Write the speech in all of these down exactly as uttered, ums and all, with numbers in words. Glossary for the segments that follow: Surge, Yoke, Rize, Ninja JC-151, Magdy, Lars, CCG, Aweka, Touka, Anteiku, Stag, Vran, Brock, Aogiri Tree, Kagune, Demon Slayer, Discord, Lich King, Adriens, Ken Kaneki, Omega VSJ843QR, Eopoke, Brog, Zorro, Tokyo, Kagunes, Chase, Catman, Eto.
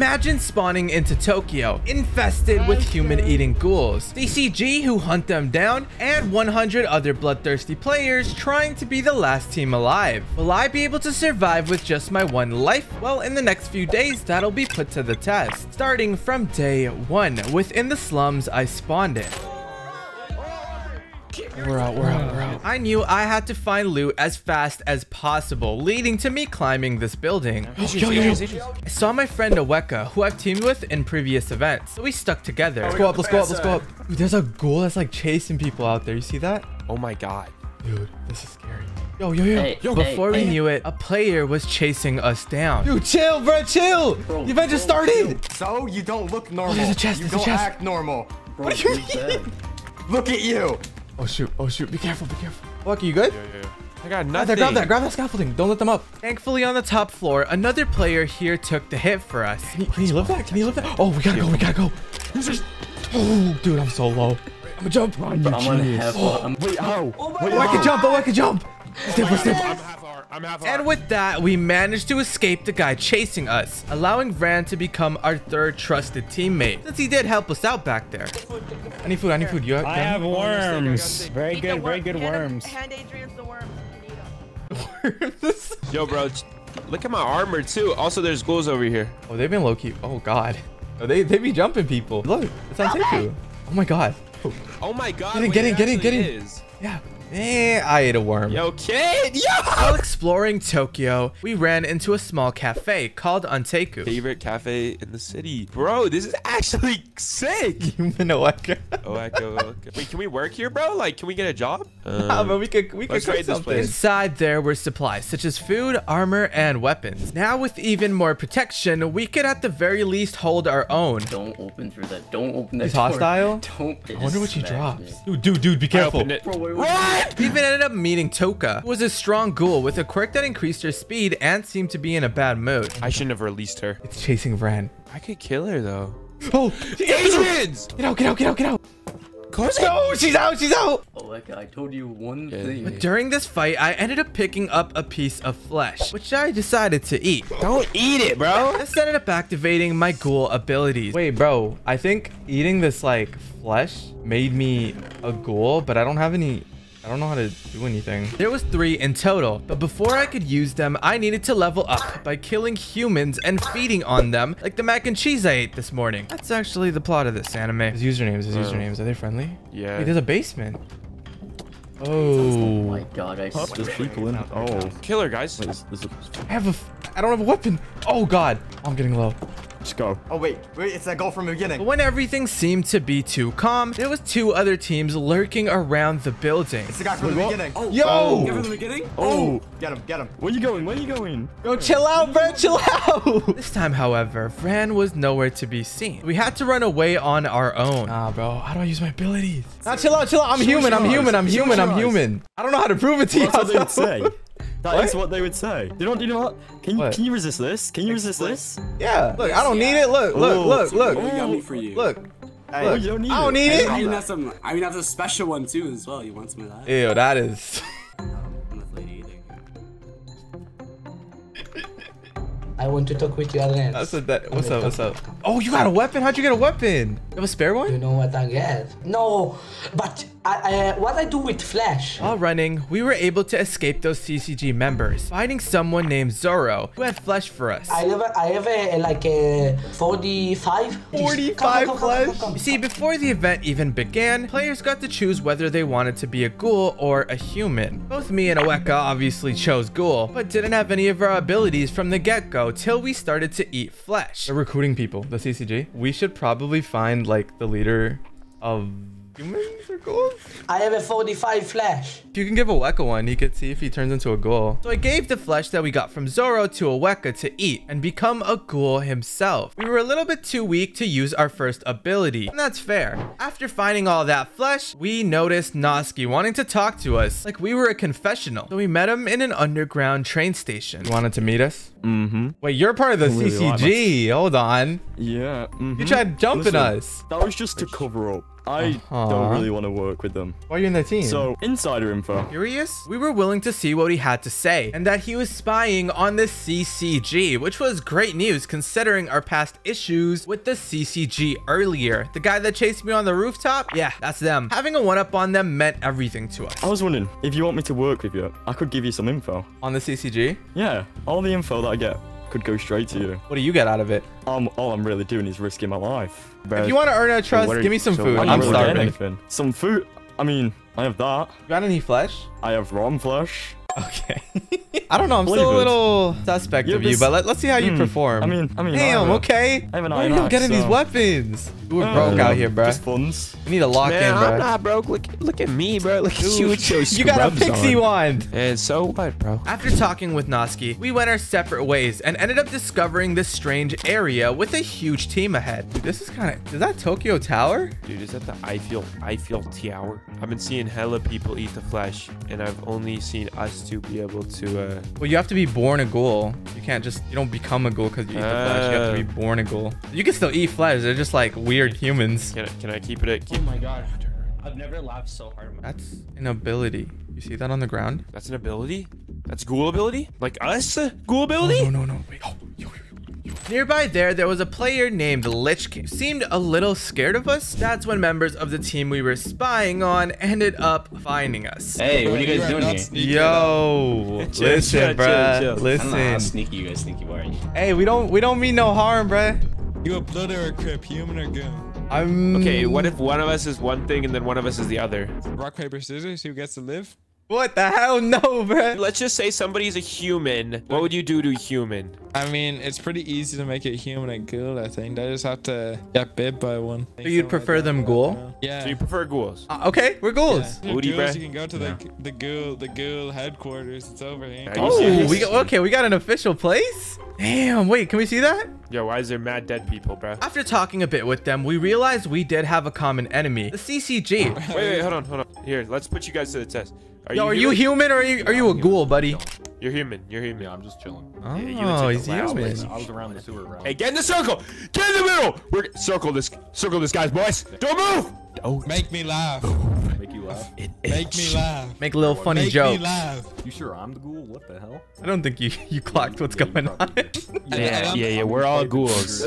Imagine spawning into Tokyo, infested with human-eating ghouls, C C G who hunt them down, and one hundred other bloodthirsty players trying to be the last team alive. Will I be able to survive with just my one life? Well, in the next few days, that'll be put to the test. Starting from day one, within the slums I spawned in. We're out, we're out, we're out. I knew I had to find loot as fast as possible, leading to me climbing this building. Oh, yo, yo, yo. I saw my friend Aweka, who I've teamed with in previous events, so we stuck together. Let's go up, let's go up, let's go up. Dude, there's a ghoul that's like chasing people out there. You see that? Oh my God. Dude, this is scary. Yo, yo, yo. Hey, yo hey, before hey. we knew it, a player was chasing us down. Dude, chill, bro, chill. Bro, the event just started. Chill. So you don't look normal. Oh, there's a chest, you there's don't a chest. act normal. Bro, what do you mean? Look at you. Oh shoot, oh shoot, be careful, be careful. Lucky, you good? Yeah, yeah, yeah. I got nothing. Grab that, grab that scaffolding. Don't let them up. Thankfully on the top floor, another player here took the hit for us. Can he, can he lift that? Can he lift that? Oh, we gotta go, we gotta go. Oh, dude, I'm so low. I'm gonna jump. You I'm gonna have oh. Wait, how? Oh, oh, I can jump, oh, I can jump. Step by step. I'm half hard. I'm half hard. And with that, we managed to escape the guy chasing us, allowing Vran to become our third trusted teammate, since he did help us out back there. I need food. I need food. You have, I have worms. Very good. Worm. Very good hand worms. Hand Adriens the worms. Worms. Yo, bro, look at my armor too. Also, there's ghouls over here. Oh, they've been low key. Oh God. Oh, they they be jumping people. Look, it's Anteiku. Oh my God. Oh, oh my God. Get in. Get in. Get in. Get in. Yeah. Eh, I ate a worm. Yo, kid! Yo! While exploring Tokyo, we ran into a small cafe called Anteiku. Favorite cafe in the city. Bro, this is actually sick! You mean Aweka? Aweka. Wait, can we work here, bro? Like, can we get a job? Um, nah, but we could, we could trade something. Inside there were supplies, such as food, armor, and weapons. Now, with even more protection, we could at the very least hold our own. Don't open through that. Don't open that He's door. hostile? Don't. I wonder what she drops. Dude, dude, dude, be careful. Bro, wait, wait. We even ended up meeting Touka, who was a strong ghoul with a quirk that increased her speed and seemed to be in a bad mood. I shouldn't have released her. It's chasing Vran. I could kill her though. Oh, Adriens! Get out, get out, get out, get out. Close it. No, she's out, she's out. Oh, like I told you one yeah. thing. But during this fight, I ended up picking up a piece of flesh, which I decided to eat. Don't eat it, bro. This ended up activating my ghoul abilities. Wait, bro, I think eating this like flesh made me a ghoul, but I don't have any... I don't know how to do anything. There was three in total, but before I could use them, I needed to level up by killing humans and feeding on them like the mac and cheese I ate this morning. That's actually the plot of this anime. His usernames, his usernames. Are they friendly? Yeah. Wait, there's a basement. Oh. Oh my God, I saw there's people in. Oh. Killer, guys. I have a, I don't have a weapon. Oh God, I'm getting low. Just go. Oh, wait. Wait, it's that goal from the beginning. But when everything seemed to be too calm, there was two other teams lurking around the building. It's the guy from wait, the what? beginning. Oh, yo! Oh. From the beginning? Oh. Get him, get him. Where you going? Where you going? Yo, chill out, Vran, chill out! This time, however, Vran was nowhere to be seen. We had to run away on our own. Nah, bro. How do I use my abilities? Nah, chill out, chill out. I'm show human, I'm eyes. human, I'm show human, I'm eyes. human. I don't know how to prove it to That's you. That's what they would say. That what? is what they would say. You don't, you know what? Can you what? can you resist this? Can you resist this? Yeah. Look, I don't need it. Look, look, oh, look, look. What we got me for you? Look. Hey, look. You don't need I don't it. need hey, it. I even have some. I even have a special one too as well. You want some of that? Ew, that is. I want to talk with you, Adriens. That's what that. What's up? What's up? Oh, you got a weapon? How'd you get a weapon? You have a spare one? You know what I get? No, but I, I, what I do with flesh? While running, we were able to escape those C C G members, finding someone named Zorro who had flesh for us. I have, a, I have a, like a forty-five. forty-five come, come, flesh. Come, come, come. You see, before the event even began, players got to choose whether they wanted to be a ghoul or a human. Both me and Aweka obviously chose ghoul, but didn't have any of our abilities from the get-go till we started to eat flesh. They're recruiting people, the C C G. We should probably find like the leader of humans or ghouls. I have a forty-five flesh. If you can give Aweka one, he could see if he turns into a ghoul. So I gave the flesh that we got from Zorro to Aweka to eat and become a ghoul himself. We were a little bit too weak to use our first ability, and that's fair. After finding all that flesh, we noticed Noski wanting to talk to us like we were a confessional. So we met him in an underground train station. He wanted to meet us? Mm-hmm. Wait, you're part of the really C C G. Hold on. Yeah. Mm-hmm. You tried jumping Listen, us. That was just to cover up. I uh-huh. don't really want to work with them. Why are you in their team? So, insider info. Curious? We were willing to see what he had to say, and that he was spying on the C C G, which was great news considering our past issues with the C C G earlier. The guy that chased me on the rooftop? Yeah, that's them. Having a one-up on them meant everything to us. I was wondering, if you want me to work with you, I could give you some info. On the C C G? Yeah, all the info that I get could go straight to you. What do you get out of it? Um, all I'm really doing is risking my life. But if you want to earn our trust, give me some food. I'm, I'm really starving. Some food? I mean, I have that. You got any flesh? I have raw flesh. Okay. I don't know. I'm Believe still a little it. suspect yeah, of you, but let, let's see how mm, you perform. I mean, I mean, damn. I okay. I have an you don't getting so. these weapons. We're uh, broke out here, bro. Just funds. We need to lock Man, in, bro. I'm not broke. Look, look at me, bro. Look at you. You got a pixie on. wand. And so what, bro? After talking with Noski, we went our separate ways and ended up discovering this strange area with a huge team ahead. Dude, this is kind of. Is that Tokyo Tower? Dude, is that the Eiffel Eiffel Tower? I've been seeing hella people eat the flesh, and I've only seen us to be able to. Uh... Well, you have to be born a ghoul. You can't just. You don't become a ghoul because you eat uh... the flesh. You have to be born a ghoul. You can still eat flesh. They're just like weird. humans. Can I, can I keep it at keep... Oh my god, I've never laughed so hard. That's an ability. You see that on the ground? That's an ability? That's ghoul ability? Like us? Ghoul ability? No, no, no, no. Wait. Oh, yo, yo. Nearby there, there was a player named Lich King. Seemed a little scared of us. That's when members of the team we were spying on ended up finding us. Hey, what are you guys doing here? Yo, listen, bruh. Listen. How sneaky you guys think you are. Hey, we don't, we don't mean no harm, bruh. You a blood or a crip, human or goon? I'm... Okay, what if one of us is one thing and then one of us is the other? Rock, paper, scissors, who gets to live? What the hell? No, bro. Let's just say somebody's a human. What would you do to a human? I mean, it's pretty easy to make it human and ghoul, I think. I just have to get bit by one. So you'd prefer like them ghoul? Yeah. So you prefer ghouls? Uh, okay, we're ghouls. Yeah. Woody, ghouls you can go to the, yeah. the ghoul the ghoul headquarters. It's over here. Oh, we got, okay, we got an official place? Damn, wait, can we see that? Yo, why is there mad dead people, bro? After talking a bit with them, we realized we did have a common enemy, the C C G. wait, wait, hold on, hold on. Here, let's put you guys to the test. Are Yo, you are human? you human or are you, are you a human. ghoul, buddy? You're human. You're human. Yeah, I'm just chilling. Oh, yeah, he's human. I was around the sewer route. Hey, get in the circle. Get in the middle. We're circle this. Circle this, guys, boys. Don't move. Oh, make me laugh. Make you laugh. It, it, make me laugh. Make a little funny make joke. Make me laugh. You sure I'm the ghoul? What the hell? I don't think you you clocked what's yeah, going on. Yeah, yeah, yeah, yeah. We're all ghouls.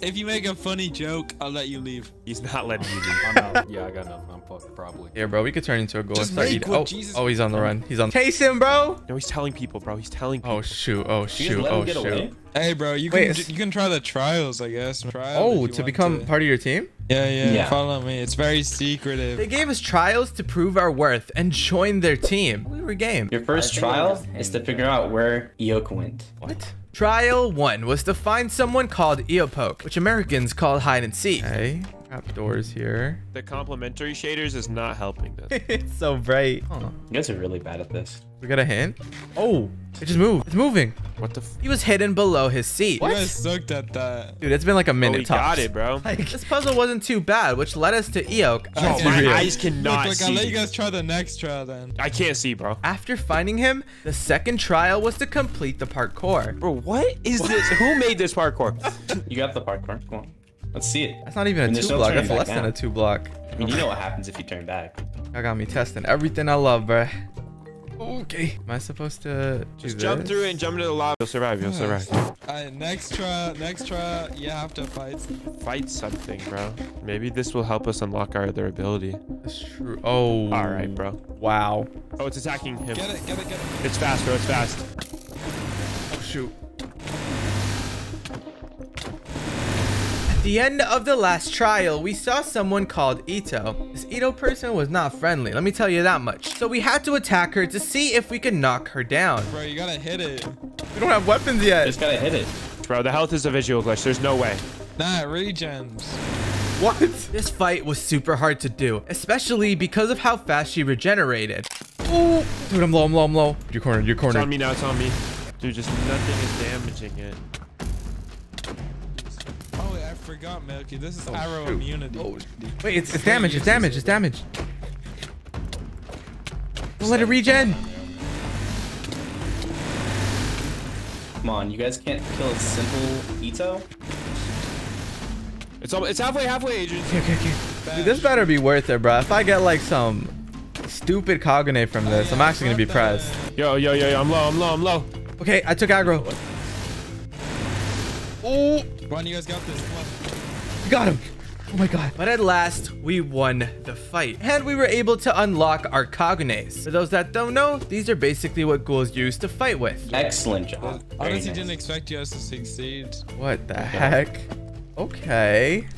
If you make a funny joke, I'll let you leave. He's not letting you leave. I'm out. Yeah, I got nothing. I'm fucked, probably. Yeah, bro, we could turn into a ghoul and start eating. Oh, oh, he's on the run. He's on. Chase him, bro. No, he's telling people, bro. He's telling people. Oh, shoot. Oh, shoot. Oh, shoot. Away? Hey, bro, you Wait, can you can try the trials, I guess. Trial oh, to become to. part of your team? Yeah, yeah, yeah. Follow me. It's very secretive. They gave us trials to prove our worth and join their team. We were game. Your first trial is to figure out where Yoke went. What? Trial one was to find someone called Eopoke, which Americans call hide and seek. Okay, trapdoors here. The complimentary shaders is not helping this. It's so bright. Huh. You guys are really bad at this. We got a hint. Oh, it just moved. It's moving. What the? F he was hidden below his seat. What? You guys sucked at that. Dude, it's been like a minute. Oh, we got it, bro. Like, this puzzle wasn't too bad, which led us to Eopoke. Oh, my real. eyes cannot Look, see. I'll let you guys try the next trial then. I can't see, bro. After finding him, the second trial was to complete the parkour. Bro, what is what? this? Who made this parkour? You got the parkour. Come on. Let's see it. That's not even and a two no block. That's less down. than a two block. I mean, you know what happens if you turn back. I got me testing everything I love, bro. Okay. Am I supposed to just jump this? through and jump into the lava? You'll survive. You'll survive. All right. Next trial. Next trial. You have to fight. Fight something, bro. Maybe this will help us unlock our other ability. That's true. Oh. All right, bro. Wow. Oh, it's attacking him. Get it. Get it. Get it. It's fast, bro. It's fast. Oh shoot. At the end of the last trial, we saw someone called Eto. This Eto person was not friendly, let me tell you that much. So we had to attack her to see if we could knock her down. Bro, you gotta hit it. We don't have weapons yet. Just gotta hit it. Bro, the health is a visual glitch. There's no way. Nah, it regens. What? This fight was super hard to do, especially because of how fast she regenerated. Ooh. Dude, I'm low, I'm low, I'm low. Your corner, your corner. It's on me now, it's on me. Dude, just nothing is damaging it. I forgot, Milky. This is oh, arrow shoot. immunity. Oh. Wait, it's, it's damage. It's damage. It's damage. Don't let it regen. Come on, you guys can't kill a simple Eto? It's all, it's halfway, halfway, Adrian. Okay, okay, okay. Dude, this better be worth it, bro. If I get like some stupid Kagune from this, I'm actually gonna be pressed. Yo, yo, yo, yo, I'm low, I'm low, I'm low. Okay, I took aggro. Oh, Ron, you guys got this. Come on. Got him. Oh my god. But at last, we won the fight. And we were able to unlock our Kagunes. For those that don't know, these are basically what ghouls use to fight with. Excellent job. Very Honestly, nice. Didn't expect you guys to succeed. What the okay. heck? Okay.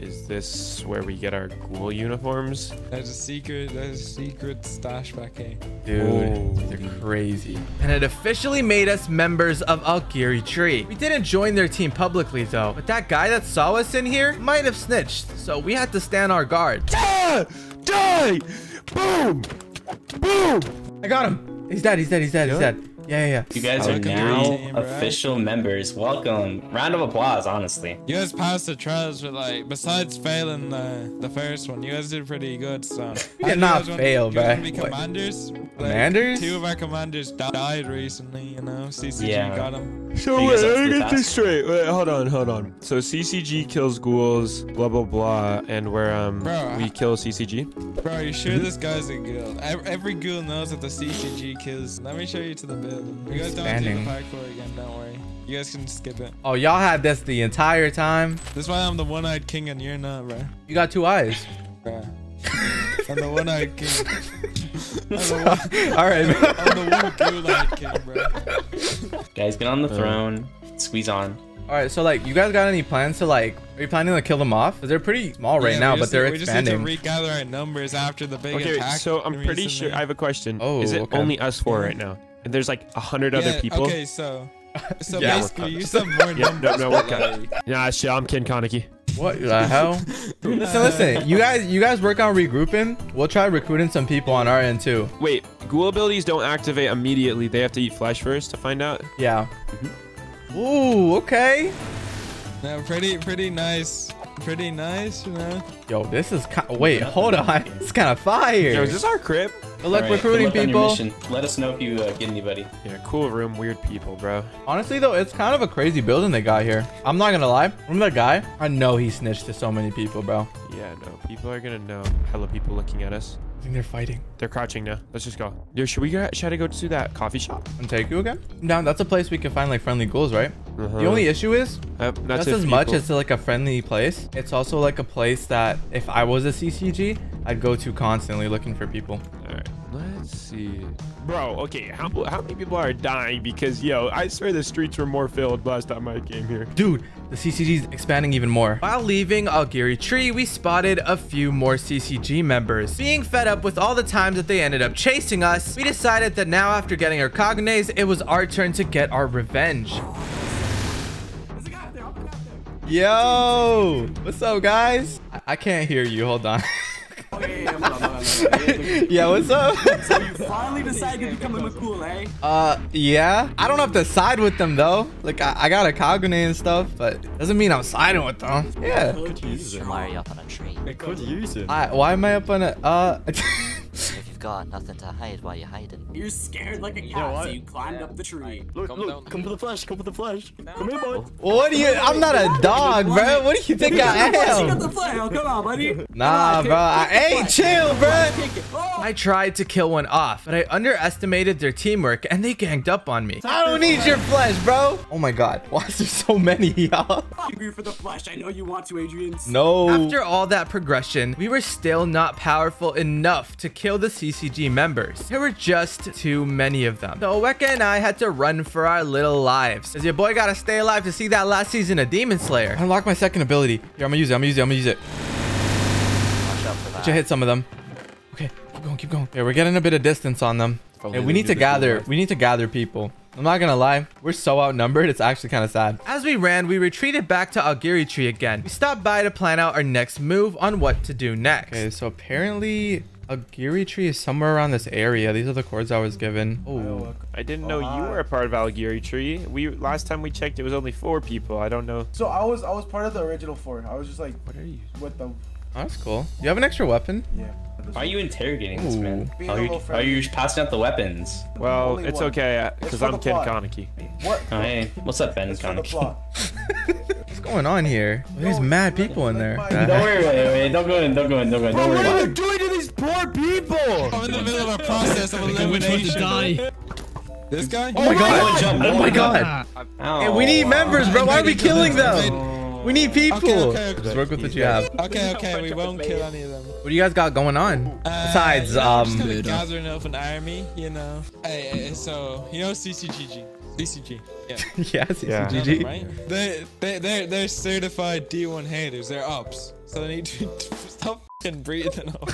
Is this where we get our ghoul uniforms? There's a secret, there's a secret stash back here. Dude, Ooh. They're crazy. And it officially made us members of Aogiri Tree. We didn't join their team publicly though, but that guy that saw us in here might have snitched. So we had to stand our guard. Die! Die! Boom! Boom! I got him. He's dead, he's dead, he's dead, he's dead. Yeah, yeah, yeah. You guys are now official members. Welcome. Round of applause, honestly. You guys passed the trials with like, besides failing the, the first one, you guys did pretty good, so. You did not fail, bro. Commanders? Commanders? Two of our commanders died recently, you know? C C G got them. So wait, let me get this straight. Wait, hold on, hold on. So C C G kills ghouls, blah, blah, blah, and we're, um, we kill C C G? Bro, are you sure this guy's a ghoul? Every ghoul knows that the C C G kills. Let me show you to the bit. You guys don't do the parkour again, don't worry. You guys can skip it. Oh, y'all had this the entire time? That's why I'm the one-eyed king and you're not, bro. You got two eyes. I'm the one-eyed king. one All right, bro. I'm the one blue-eyed king, bro. Guys, get on the throne. Squeeze on. All right, so like, you guys got any plans to like, are you planning to kill them off? They're pretty small right yeah, now, but they're need, expanding. We just need to regather our numbers after the big okay, attack. Okay, so I'm recently. pretty sure I have a question. Oh, Is it okay. only us four yeah. right now? And there's like a hundred yeah, other people. Okay, so, so yeah, basically you said more numbers. Yeah, no, no, we're cut. Nah, shit, I'm Ken Kaneki. What the hell? Listen, listen, you guys, you guys work on regrouping. We'll try recruiting some people on our end too. Wait, ghoul abilities don't activate immediately. They have to eat flesh first to find out. Yeah. Mm-hmm. Ooh, okay. Yeah, pretty, pretty nice. Pretty nice, you know? Yo, this is kind of, wait, hold on. It's kind of fire. Yo, is this our crib? Good luck right, recruiting good luck people. Let us know if you uh, get anybody. Yeah, cool room, weird people, bro. Honestly, though, it's kind of a crazy building they got here. I'm not going to lie. Remember that guy? I know he snitched to so many people, bro. Yeah, no. People are going to know. Hella people looking at us. I think they're fighting. They're crouching now. Let's just go. Yo, should we go, should I go to that coffee shop? Anteiku again? No, that's a place we can find like friendly ghouls, right? Uh-huh. The only issue is, uh, just as people. much as like a friendly place, it's also like a place that if I was a C C G, I'd go to constantly looking for people. All right, let's see. Bro, okay, how, how many people are dying? Because, yo, I swear the streets were more filled last time I came here. Dude, the C C G's expanding even more. While leaving Aogiri Tree, we spotted a few more C C G members. Being fed up with all the times that they ended up chasing us, we decided that now after getting our Kagunes, it was our turn to get our revenge. Yo, what's up, guys? I, I can't hear you. Hold on. Yeah, what's up? So you finally decided to become a cool, eh? Uh, yeah. I don't have to side with them though. Like, I, I got a Kagune and stuff, but doesn't mean I'm siding with them. Yeah. Could use it. Why are you up on a tree? It could use it. I, why am I up on a? Uh. If you've got nothing to hide, why are you hiding? You're scared like a cat, you know so you climbed yeah. up the tree. Look, come, look, come for the flesh, come for the flesh. No. Come here, boy. What do you? I'm not a dog, bro. What do you think I am? You got the flesh. Oh, come on, buddy. Nah, bro. I ain't chill, bro. I tried to kill one off, but I underestimated their teamwork and they ganged up on me. I don't need your flesh, bro. Oh my god, why is there so many, y'all? Hungry for the flesh. I know you want to, Adriens. No. After all that progression, we were still not powerful enough to kill. Kill the C C G members. There were just too many of them. So Aweka and I had to run for our little lives. Cause your boy gotta stay alive to see that last season of Demon Slayer. Unlock my second ability. Here, I'm gonna use it. I'm gonna use it. I'm gonna use it. Watch out for that. Should hit some of them. Okay, keep going, keep going. Yeah, we're getting a bit of distance on them. And we need to gather. We need to gather people. I'm not gonna lie, we're so outnumbered, it's actually kind of sad. As we ran, we retreated back to Aogiri Tree again. We stopped by to plan out our next move on what to do next. Okay, so apparently Aogiri Tree is somewhere around this area. These are the cords I was given. Oh, I didn't know you were a part of Aogiri Tree. We last time we checked, it was only four people. I don't know. So I was I was part of the original four. I was just like, what are you with them? Oh, that's cool. Do you have an extra weapon? Yeah. Why are you interrogating Ooh. this man? Being are you, are you passing out the weapons? Well, it's okay, because I'm Ken Kaneki. What? Oh, hey, what's up, Ben Kaneki? going on here? There's mad people in there. Don't worry, wait, wait, don't go in, don't go in, don't go in. Bro, what are you doing to these poor people? I'm in the middle of a process of elimination. Die. This guy? Oh my god! Oh my god! Hey, we need members, bro. Why are we killing them? We need people. Just work with what you have. Okay, okay, we won't kill any of them. What do you guys got going on? Besides, um, guys are enough an army, you know. Hey, so you know C C G. C C G, yeah. Yeah, C C G. Yeah. Right? They, they, they're, they're certified D one haters. They're ups. So they need to stop f***ing breathing up.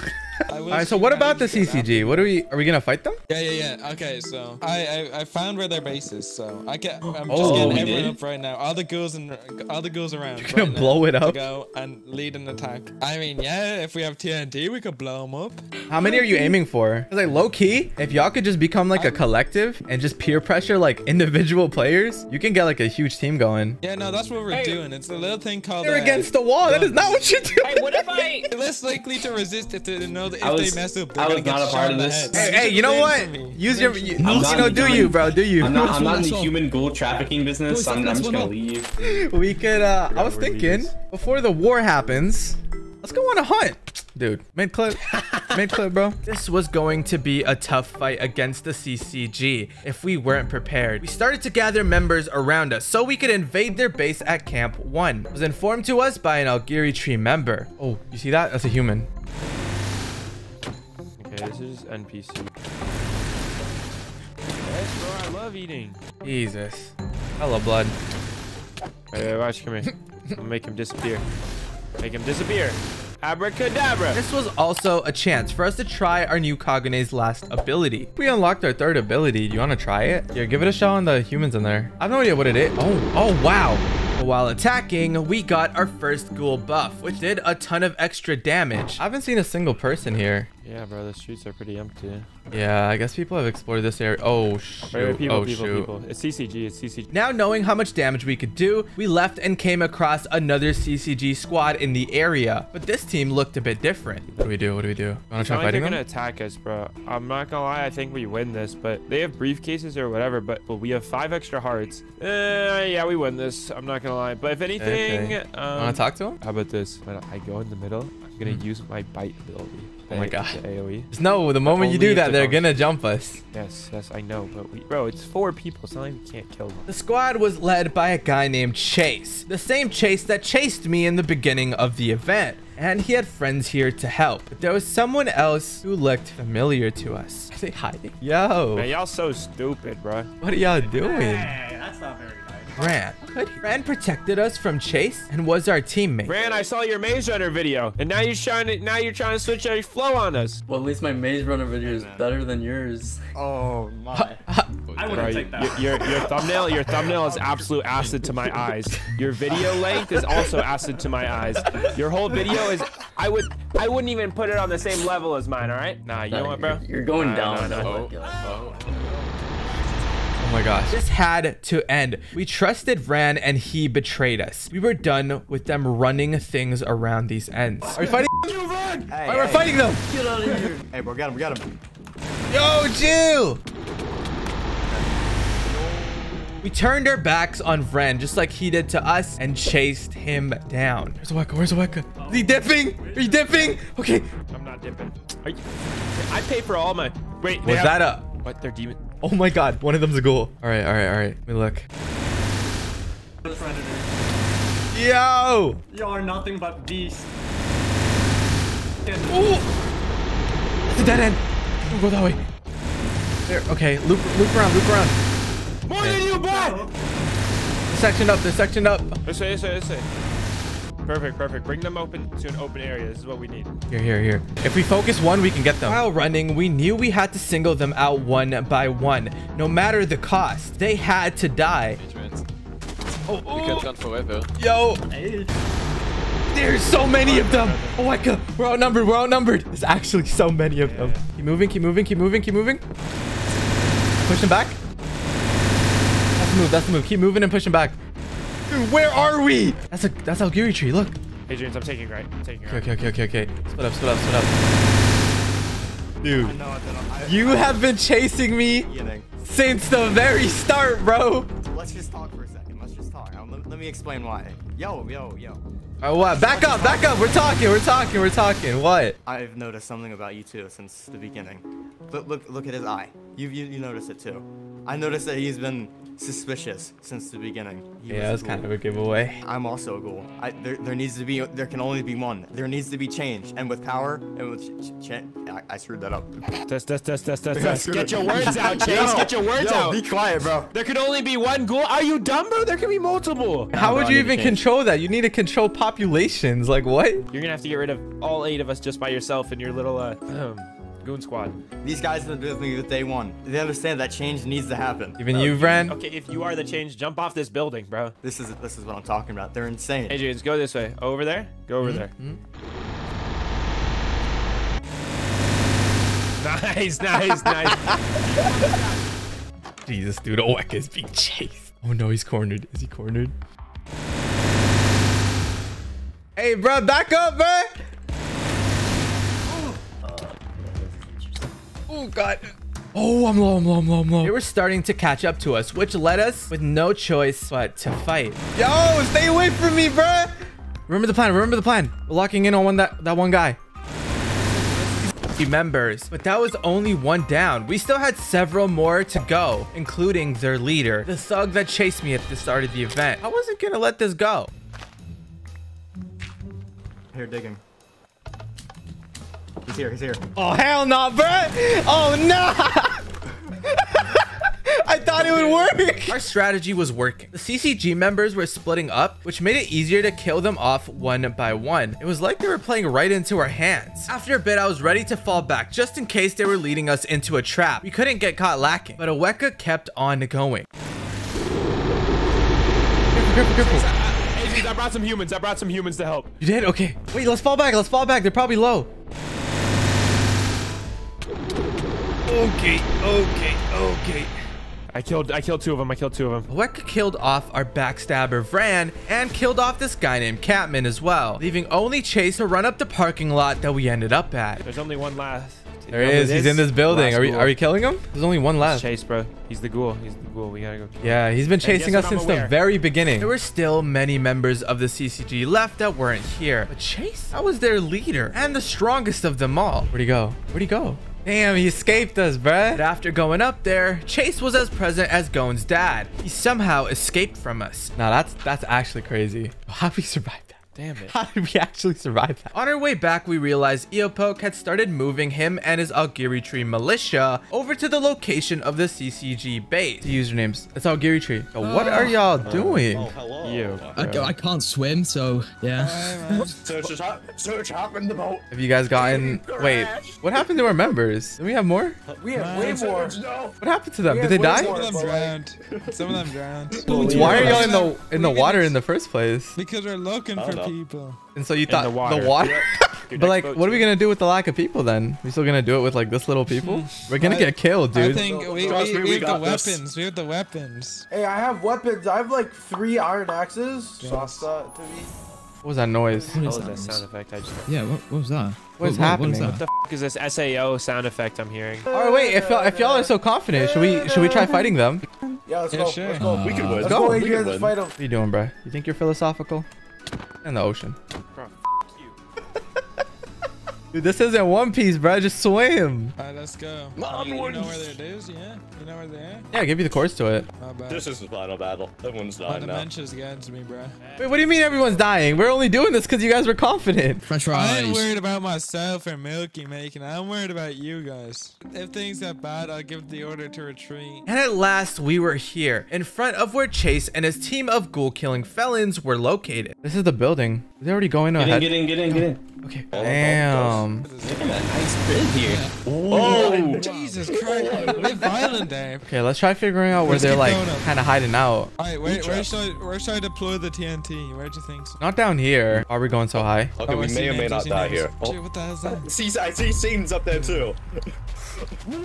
All right, so what about the C C G? What are we, are we going to fight them? Yeah, yeah, yeah. Okay, so I, I, I found where their base is. So I get, I'm oh, just getting everyone did? up right now. All the ghouls, and, all the ghouls around. You're going right to blow it up? Go and lead an attack. I mean, yeah, if we have T N T, we could blow them up. How many are you aiming for? Like, low key, if y'all could just become like a collective and just peer pressure like individual players, you can get like a huge team going. Yeah, no, that's what we're hey. doing. It's a little thing called... They're uh, against the wall. That is not what you do. Hey, what if I... Less likely to resist if they know... If I was, they mess up, I was not a part of this. Hey, hey, you know what? Use your, you, you know, do you, bro? Do you? I'm not, I'm not in the human ghoul trafficking business. I'm, I'm just gonna leave. We could. Uh, I was thinking before the war happens, let's go on a hunt, dude. Mid clip, mid clip, bro. This was going to be a tough fight against the C C G if we weren't prepared. We started to gather members around us so we could invade their base at Camp One. It was informed to us by an Aogiri Tree member. Oh, you see that? That's a human. Okay, this is N P C. Yes, bro, I love eating. Jesus. I love blood. Wait, wait, watch, come here. I'll make him disappear. Make him disappear. Abracadabra. This was also a chance for us to try our new Kagune's last ability. We unlocked our third ability. Do you want to try it? Here, give it a shot on the humans in there. I have no idea what it is. Oh, oh, wow. While attacking, we got our first ghoul buff, which did a ton of extra damage. I haven't seen a single person here. Yeah, bro, the streets are pretty empty. Yeah, I guess people have explored this area. Oh, shoot. Wait, wait, people, oh, people, shoot. People. It's C C G. It's C C G. Now, knowing how much damage we could do, we left and came across another C C G squad in the area. But this team looked a bit different. What do we do? What do we do? You want to try fighting them? They're going to attack us, bro. I'm not going to lie. I think we win this, but they have briefcases or whatever, but, but we have five extra hearts. Uh, yeah, we win this. I'm not going to lie. But if anything... Okay. Um, want to talk to him? How about this? When I go in the middle, I'm going to mm. use my bite ability. Oh my god. The AoE. No, the moment you do that, they're gonna jump us. Yes, yes, I know, but we, bro, it's four people, so you can't kill them. The squad was led by a guy named Chase, the same Chase that chased me in the beginning of the event. And he had friends here to help. But there was someone else who looked familiar to us. Are they hiding? Yo. Man, y'all so stupid, bro. What are y'all doing? Hey, that's not very nice. Vran. Vran protected us from Chase and was our teammate. Vran, I saw your Maze Runner video, and now you're trying to now you're trying to switch your flow on us. Well, at least my Maze Runner video is better than yours. Oh my! I wouldn't Bro, take that. Your, your, your thumbnail, your thumbnail is absolute acid to my eyes. Your video length is also acid to my eyes. Your whole video is. I would. I wouldn't even put it on the same level as mine. All right? Nah, you nah, know what, bro? You're going nah, down. No, no, no. Oh, oh. Oh my gosh. This had to end. We trusted Vran and he betrayed us. We were done with them running things around these ends. Are we fighting? You run! Hey, Why hey, we're fighting them? Get out of here. Hey, bro, got him, got him. Yo, Jew! We turned our backs on Vran just like he did to us and chased him down. Where's Aweka? Where's Aweka? Is he dipping? Are you dipping? Okay. I'm not dipping. Are you... I pay for all my... Wait, Was have... that up? What? They're demon. Oh my god, one of them's a ghoul. All right, all right, all right. Let me look. Yo! Y'all are nothing but beasts. Oh! It's a dead end. We'll go that way. There. Okay, loop, loop around, loop around. More okay. than you, bud! They're sectioned up, they're sectioned up. This way, this way, this way. Perfect, perfect. Bring them open to an open area. This is what we need. Here, here, here. If we focus one, we can get them. While running, we knew we had to single them out one by one. No matter the cost, they had to die. Oh, oh. We can't run forever. Yo. There's so many of them. Oh my god. We're outnumbered. We're outnumbered. There's actually so many of yeah. them. Keep moving, keep moving, keep moving, keep moving. Push them back. That's the move. That's the move. Keep moving and push them back. Dude, where are we? That's a that's Aogiri Tree. Look. Adriens, I'm taking right. I'm taking right. Okay, okay, okay, okay, okay. Split up, split up, split up. Dude, I know, I I, you I, have I, been chasing me kidding. since the very start, bro. Let's just talk for a second. Let's just talk. Let, let me explain why. Yo, yo, yo. All right, what? Back up, back up. We're talking, we're talking, we're talking. What? I've noticed something about you too since the beginning. Look, look, look at his eye. You, you, you notice it too. I noticed that he's been suspicious since the beginning. He yeah, that's kind of a giveaway. I'm also a ghoul. I, there, there needs to be, there can only be one. There needs to be change, and with power, and with ch ch I, I screwed that up. Test, test, test, test, test. Get your words out, Chase. Yo, get your words yo, out. Be quiet, bro. There could only be one ghoul. Are you dumb, bro? There can be multiple. How no, would bro, you even control that? You need to control populations. Like what? You're gonna have to get rid of all eight of us just by yourself and your little uh. Goon squad. These guys have been with me with day one. They understand that change needs to happen. Even oh, you, Vran? Okay, if you are the change, jump off this building, bro. This is this is what I'm talking about. They're insane. Adriens, go this way. Over there. Go over mm-hmm. there. Mm-hmm. Nice, nice, nice. Jesus, dude. Aweka is being chased. Oh, no, he's cornered. Is he cornered? Hey, bro, back up, bro. Oh, God. Oh, I'm low, I'm low, I'm low, I'm low. They were starting to catch up to us, which led us with no choice but to fight. Yo, stay away from me, bruh. Remember the plan. Remember the plan. We're locking in on one that, that one guy. Members, but that was only one down. We still had several more to go, including their leader, the thug that chased me at the start of the event. I wasn't going to let this go. Here, dig him. He's here, he's here. Oh, hell no, bro. Oh, no. I thought it would work. Our strategy was working. The C C G members were splitting up, which made it easier to kill them off one by one. It was like they were playing right into our hands. After a bit, I was ready to fall back just in case they were leading us into a trap. We couldn't get caught lacking, but Aweka kept on going. Careful, careful, careful. I brought some humans. I brought some humans to help. You did? Okay. Wait, let's fall back. Let's fall back. They're probably low. Okay, okay, okay. I killed I killed two of them. I killed two of them. Aweka killed off our backstabber Vran and killed off this guy named Catman as well, leaving only Chase to run up the parking lot that we ended up at. There's only one last. There he is. He's in this building. Are we are we killing him? There's only one left. Chase, bro. He's the ghoul. He's the ghoul. We gotta go. Yeah, he's been chasing us since the very beginning. There were still many members of the C C G left that weren't here. But Chase, that was their leader and the strongest of them all. Where'd he go? Where'd he go? Damn, he escaped us, bruh. But after going up there, Chase was as present as Gon's dad. He somehow escaped from us. Now, that's that's actually crazy. How'd we survive that? Damn it. How did we actually survive that? On our way back, we realized Eopoke had started moving him and his Aogiri Tree militia over to the location of the C C G base. The usernames. It's Aogiri Tree. So what oh. are y'all doing? Oh, hello. You, I, I can't swim, so yeah. Right, search, hop, search hop in the boat. Have you guys gotten... Wait, what happened to our members? Do we have more? We have way more. What happened to them? Did they die? Some of them drowned. Some of them drowned. Why are y'all in the, in the water in the first place? Because we're looking for... people. And so you thought the water, the water? But like what are we gonna do with the lack of people then? We still gonna do it with like this little people? We're gonna I, get killed, dude. I think we, we, we, we have the weapons. This. We have the weapons. Hey, I have weapons. I have like three iron axes. Yes. Shasta, to be. What was that noise? What was that, that sound effect? I just... Yeah, what, what was that? What's what, happening? What, what, what the f is this S A O sound effect I'm hearing? Oh wait, if if y'all are so confident, should we should we try fighting them? Yeah, let's yeah, go. Sure. Let's go. Uh, we could win. Let's go. We can win. Fight them. What are you doing, bro? You think you're philosophical? In the ocean. Bro, f you. Dude, this isn't One Piece, bro. Just swim. All right, let's go. Mom, you, you know where it is, yeah? You know where they are? Yeah, give you the course to it. This is the final battle. Everyone's dying now. Dementia's against me, bro. Wait, what do you mean everyone's dying? We're only doing this because you guys were confident. French fries. I ain't worried about myself or Milky making. I'm worried about you guys. If things get bad, I'll give the order to retreat. And at last, we were here, in front of where Chase and his team of ghoul-killing felons were located. This is the building. They already going ahead. Get in, get in, get in, get in. Okay. Damn. Damn. Nice bid here. Oh, Jesus Christ. We're violent there. Okay, let's try figuring out where let's they're like kind of hiding out. All right, where, where, should I, where should I deploy the T N T? Where do you think? So? Not down here. Are we going so high? Okay, oh, we may or may not die names. Here. Oh. Dude, what the hell is that? See, I see Satan's up there too.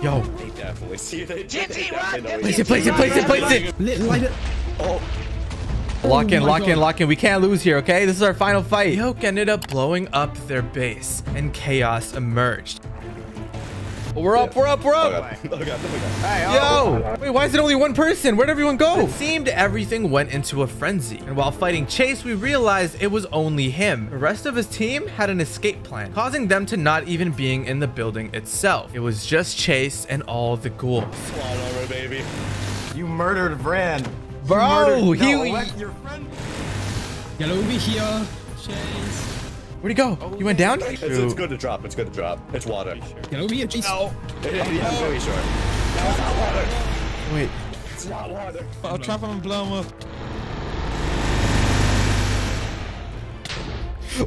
Yo. They definitely see it. Place it, place it, place it, place it. Light it. Oh. Lock in, oh lock God. in, lock in. We can't lose here, okay? This is our final fight. Yoke ended up blowing up their base, and chaos emerged. We're up, we're up, we're up. Oh God. Oh God. Oh God. Yo, wait, why is it only one person? Where'd everyone go? It seemed everything went into a frenzy. And while fighting Chase, we realized it was only him. The rest of his team had an escape plan, causing them to not even being in the building itself. It was just Chase and all the ghouls. Slide over, baby. You murdered Vran. Bro, he... No, he your friend. Get over here, Chase. Where'd he go? Oh, you went down? It's, it's good to drop. It's good to drop. It's water. Sure. Get over here, Chase. No. It, it, yeah, I'm pretty sure. No, it's not water. Wait. It's not water. I'll trap him and blow him up.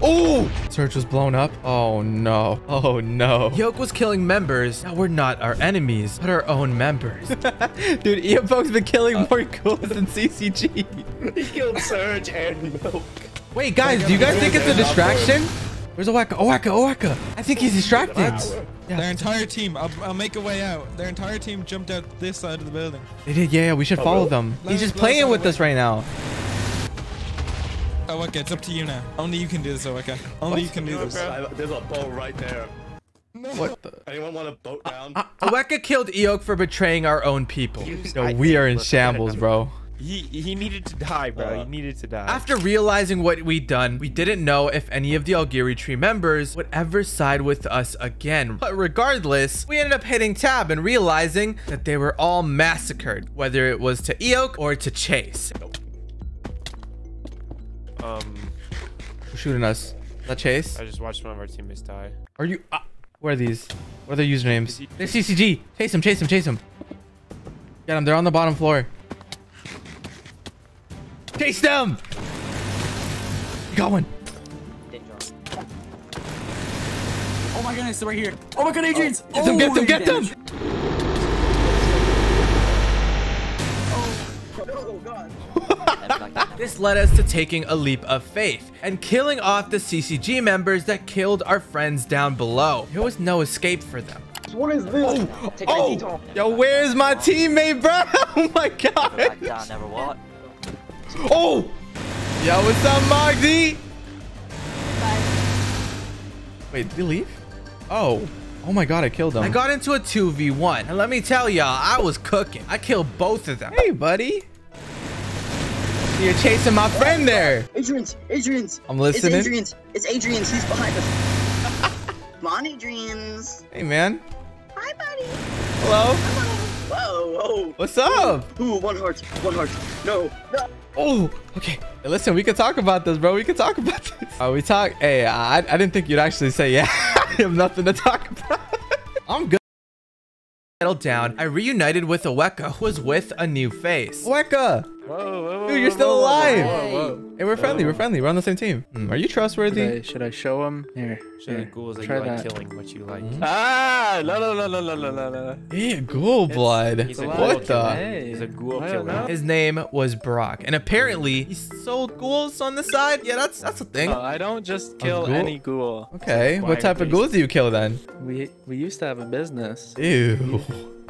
Oh! Surge was blown up. Oh no. Oh no. Yoke was killing members. Now we're not our enemies, but our own members. Dude, Eopoke's been killing uh, more ghouls than C C G. He killed Surge and Yoke. Wait, guys, do you guys think it's a distraction? Where's Aweka? Aweka, Aweka. I think he's distracted. Wow. Yes. Their entire team, I'll, I'll make a way out. Their entire team jumped out this side of the building. They did, yeah, yeah, we should oh, follow really? them. Let he's just playing with us right now. Aweka, it's up to you now. Only you can do this, Aweka. Only what? you can do this. There's a boat right there. No. What the? Anyone want a boat down? Uh, uh, Aweka killed Eoke for betraying our own people. So we are in shambles, bro. He, he needed to die, bro. Uh, he needed to die. After realizing what we'd done, we didn't know if any of the Aogiri Tree members would ever side with us again. But regardless, we ended up hitting tab and realizing that they were all massacred, whether it was to Eoke or to Chase. Um, Who's shooting us? Is that Chase? I just watched one of our teammates die. Are you... Uh, what are these? What are their usernames? They're C C G. Chase him, chase him, chase him. Get him. They're on the bottom floor. Chase them! You got one. Oh my goodness, they're right here. Oh my god, Adriens! Oh, get them, get them, get them! Oh, oh god. This led us to taking a leap of faith and killing off the C C G members that killed our friends down below. There was no escape for them. What is this? Oh, oh. Yo, where's my teammate, bro? Oh my god. Never what? Oh! Yo, what's up, Magdy? Wait, did he leave? Oh. Oh my god, I killed him. I got into a two v one. And let me tell y'all, I was cooking. I killed both of them. Hey, buddy. You're chasing my friend there. Adriens, Adriens. I'm listening. It's Adriens. It's Adriens. He's behind us. Come on, Adriens. Hey, man. Hi, buddy. Hello. Hello. Whoa, whoa. What's up? Ooh, one heart. One heart. No, no. Oh, okay. Hey, listen, we could talk about this, bro. We could talk about this. Uh, we talk. Hey, I, I didn't think you'd actually say, yeah, I have nothing to talk about. I'm good. Settled down. I reunited with Aweka, who was with a new face. Aweka. Whoa, whoa, whoa, dude, you're still whoa, alive. Whoa, whoa, whoa. Hey, we're friendly. Whoa. We're friendly. We're on the same team. Mm, are you trustworthy? Should I, should I show him? Here. Show the ghouls that you like killing what you like. Mm-hmm. Ah, la la la la la la la. Yeah, ghoul blood. He's a ghoul what the? Hey. He's a ghoul killer. His name was Brock, and apparently he sold ghouls on the side. Yeah, that's that's a thing. Uh, I don't just kill ghoul? any ghoul. Okay, Why what type we... of ghouls do you kill then? We we used to have a business. Ew.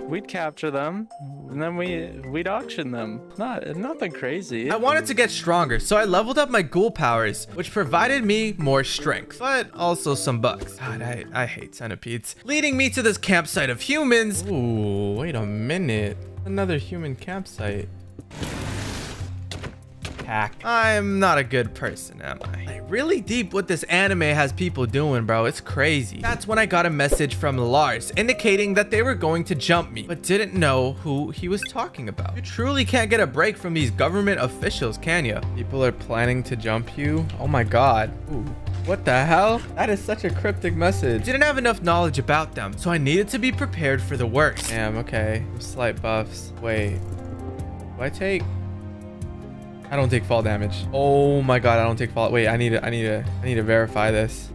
We'd capture them, and then we, we'd auction them. Not nothing crazy. I wanted to get stronger, so I leveled up my ghoul powers, which provided me more strength, but also some bucks. God, I, I hate centipedes. Leading me to this campsite of humans. Ooh, wait a minute. Another human campsite. Hack. I'm not a good person, am I? Like, really deep what this anime has people doing, bro. It's crazy. That's when I got a message from Lars indicating that they were going to jump me, but didn't know who he was talking about. You truly can't get a break from these government officials, can you? People are planning to jump you? Oh my god. Ooh. What the hell? That is such a cryptic message. Didn't have enough knowledge about them, so I needed to be prepared for the worst. Damn, okay. Slight buffs. Wait. Do I take... I don't take fall damage. Oh my god, I don't take fall. Wait, I need to, I need to, I need to verify this.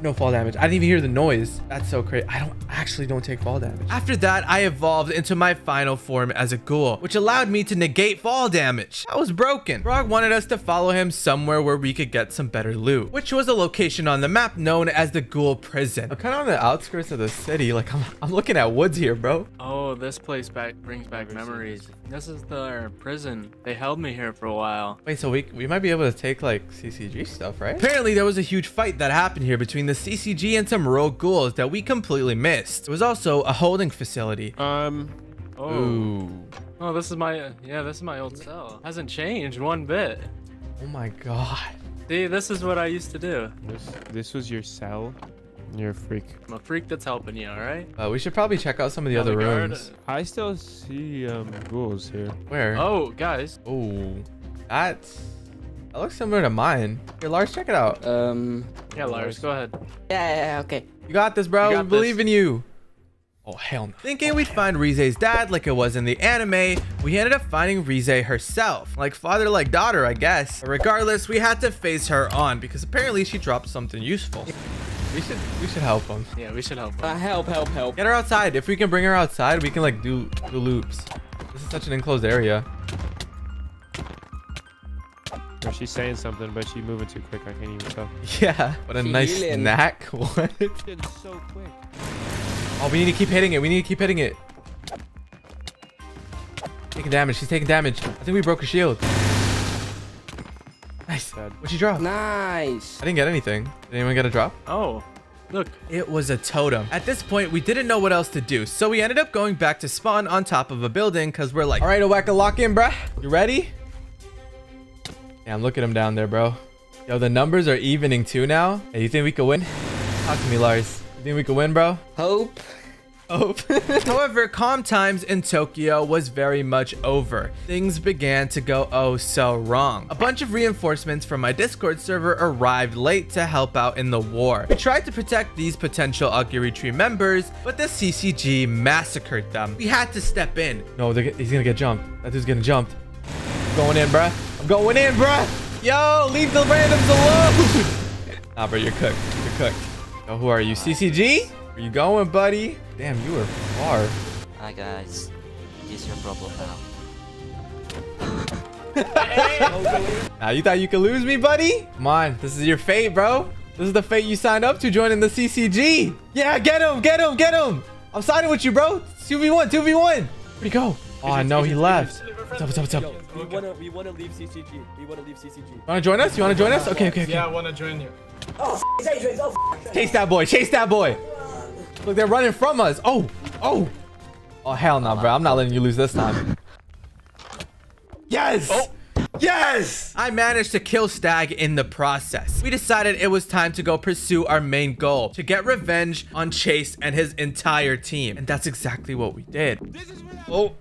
No fall damage. I didn't even hear the noise. That's so crazy. I don't actually don't take fall damage. After that, I evolved into my final form as a ghoul, which allowed me to negate fall damage. I was broken. Brog wanted us to follow him somewhere where we could get some better loot, which was a location on the map known as the Ghoul Prison. I'm kind of on the outskirts of the city. Like I'm, I'm looking at woods here, bro. Oh, this place back brings back memories. This is their prison. They held me here for a while. Wait, so we, we might be able to take like C C G stuff, right? Apparently there was a huge fight that happened here between the C C G and some rogue ghouls that we completely missed. There was also a holding facility. Um, oh. Ooh. Oh, this is my, yeah, this is my old cell. Hasn't changed one bit. Oh my God. See, this is what I used to do. This, this was your cell? You're a freak. I'm a freak that's helping you, all right? Uh, we should probably check out some of the other rooms. I still see um, ghouls here. Where? Oh, guys. Oh, that's... That looks similar to mine. Here, Lars, check it out. Um. Yeah, Lars, go ahead. Yeah, yeah, yeah, okay. You got this, bro. We believe in you. Oh, hell no. Thinking we'd find Rize's dad like it was in the anime, we ended up finding Rize herself. Like father, like daughter, I guess. But regardless, we had to face her on because apparently she dropped something useful. We should, we should help him. Yeah, we should help him. Uh, help, help, help. Get her outside. If we can bring her outside, we can like do, do loops. This is such an enclosed area. Or she's saying something, but she's moving too quick. I can't even tell. Yeah. What a she nice healing. Snack. What? It's so quick. Oh, we need to keep hitting it. We need to keep hitting it. Taking damage. She's taking damage. I think we broke her shield. Nice. What'd you drop? Nice. I didn't get anything. Did anyone get a drop? Oh, look. It was a totem. At this point, we didn't know what else to do. So we ended up going back to spawn on top of a building because we're like, all right, Aweka, lock in, bruh. You ready? Damn, look at him down there, bro. Yo, the numbers are evening too now. Hey, you think we could win? Talk to me, Lars. You think we could win, bro? Hope. Hope. However, calm times in Tokyo was very much over. Things began to go oh so wrong. A bunch of reinforcements from my Discord server arrived late to help out in the war. We tried to protect these potential Aogiri Tree members, but the C C G massacred them. We had to step in. No, he's gonna get jumped. That dude's gonna jump. Going in, bruh. I'm going in, bruh. Yo, leave the randoms alone. Nah, bro, you're cooked. You're cooked. Yo, who are you? C C G? Where you going, buddy? Damn, you were far. Hi, guys. It's your problem now. Now, you thought you could lose me, buddy? Come on. This is your fate, bro. This is the fate you signed up to joining the C C G. Yeah, get him. Get him. Get him. I'm siding with you, bro. It's two v one. two v one. Where'd he go? Oh, no, he left. What's up, what's up, what's up? Yo, we wanna, we wanna leave C C G. We wanna leave C C G. You wanna join us? You wanna join us? Okay, okay, okay. Yeah, I wanna join you. Oh, Adriens. Oh, chase that boy. Chase that boy. Look, they're running from us. Oh, oh. Oh, hell no, nah, bro. I'm not letting you lose this time. Yes. Oh. Yes! I managed to kill Stag in the process. We decided it was time to go pursue our main goal, to get revenge on Chase and his entire team. And that's exactly what we did. This is oh.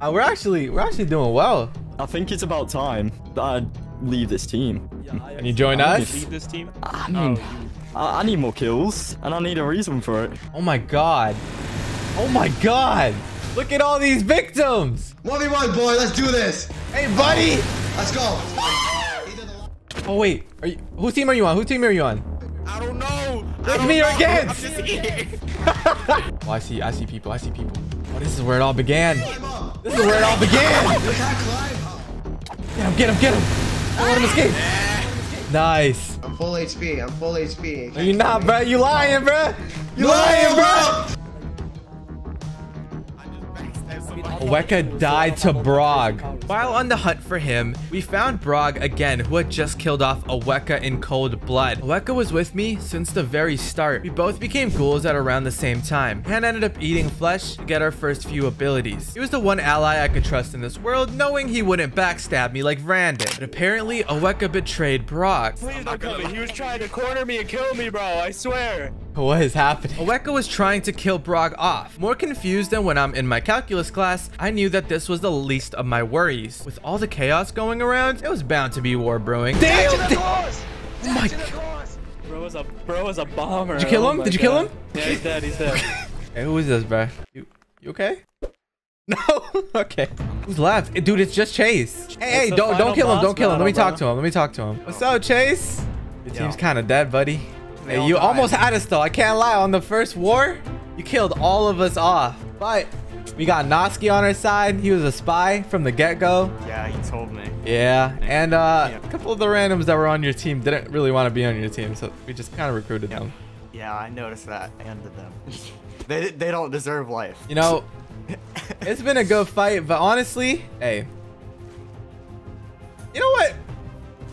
Uh, we're actually we're actually doing well. I think it's about time that I leave this team. Yeah, and you join I us? Leave this team? I mean, oh. I, I need more kills and I need a reason for it. Oh my God. Oh my God. Look at all these victims. one v one, boy. Let's do this. Hey, buddy. Let's go. Oh, wait. Are you, whose team are you on? Whose team are you on? I don't know. It's me against. Oh, I see. I see people. I see people. Oh, this is where it all began. This is where it all began. Get him. Get him. Get him. Don't let him escape. Nice. I'm full H P. I'm full H P. No, you're not, bro. You lying, bro. You lying, bro. Aweka died to Brog. While on the hunt for him, we found Brog again, who had just killed off Aweka in cold blood. Aweka was with me since the very start. We both became ghouls at around the same time and ended up eating flesh to get our first few abilities. He was the one ally I could trust in this world, knowing he wouldn't backstab me like Vran did. But apparently, Aweka betrayed Brog. Please don't kill me. He was trying to corner me and kill me, bro. I swear. What is happening? Aweka was trying to kill Brog off. More confused than when I'm in my calculus class, I knew that this was the least of my worries. With all the chaos going around, it was bound to be war brewing. Damn! Oh my God. Bro is a, bro is a bomber. Did you kill him? Oh Did you kill him? Yeah, he's dead. He's dead. Hey, who is this, bro? You, you okay? No? Okay. Who's left? Dude, it's just Chase. Hey, hey, don't, don't kill him. Don't kill him. Let me talk to him. Let me talk to him. What's up, Chase? Your team's kind of dead, buddy. Hey, you almost had us though. I can't lie. On the first war, you killed all of us off. But we got Noski on our side. He was a spy from the get-go. Yeah, he told me. Yeah, and uh, yeah. a couple of the randoms that were on your team didn't really want to be on your team, so we just kind of recruited yeah. them. Yeah, I noticed that. I ended them. they they don't deserve life. You know, it's been a good fight, but honestly, hey, you know what?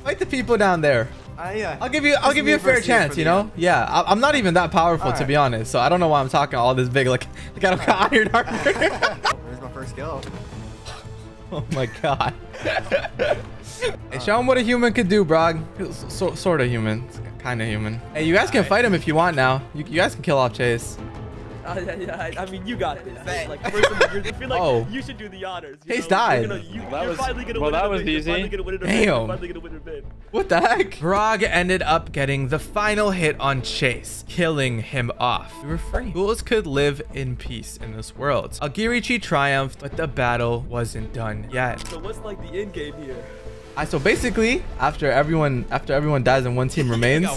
Fight the people down there. Uh, yeah. I'll give you. I'll it's give you a fair chance. You know. End. Yeah. I, I'm not even that powerful right. to be honest. So I don't know why I'm talking all this big. Like, like I don't got iron armor. There's my first kill. Oh my god. Hey, show him what a human could do, Brog. So, sort of human. Kind of human. Hey, you guys can fight him if you want now. You, you guys can kill off Chase. Uh, yeah, yeah, I mean, you got this. Like, first of all, you're, I feel like oh. you should do the honors. Chase died. You're, gonna, you, well, that you're was, finally going to well, win. Well, that was bid. easy. You're gonna Damn. You're finally going to win a bid. What the heck? Brog ended up getting the final hit on Chase, killing him off. We were free. Ghouls could live in peace in this world. Aogiri Tree triumphed, but the battle wasn't done yet. So what's like the end game here? I, so basically, after everyone after everyone dies and one team remains,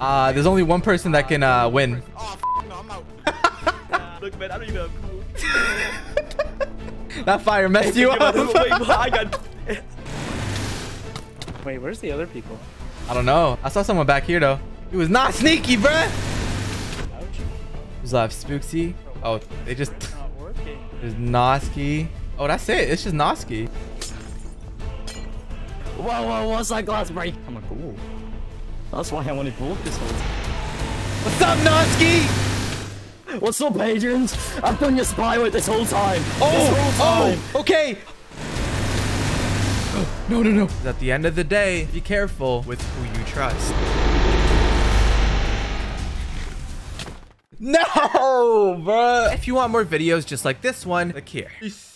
uh, there's only one person that can uh, win. Oh, f no, I'm out. Look, man, I don't even have cool. That fire messed you up. Wait, I got... Wait, where's the other people? I don't know. I saw someone back here, though. He was not sneaky, bruh. Who's left? Spooksy. Oh, they just... There's Noski. Oh, that's it. It's just Noski. Whoa, whoa, what's that glass break? I'm like, ooh. That's why I wanted to walk this whole time. What's up, Noski? What's up, Adriens? I've done your spy with this whole time. Oh, this whole time. Oh, okay. Oh, no, no, no. At the end of the day, be careful with who you trust. No, bro. If you want more videos just like this one, click here.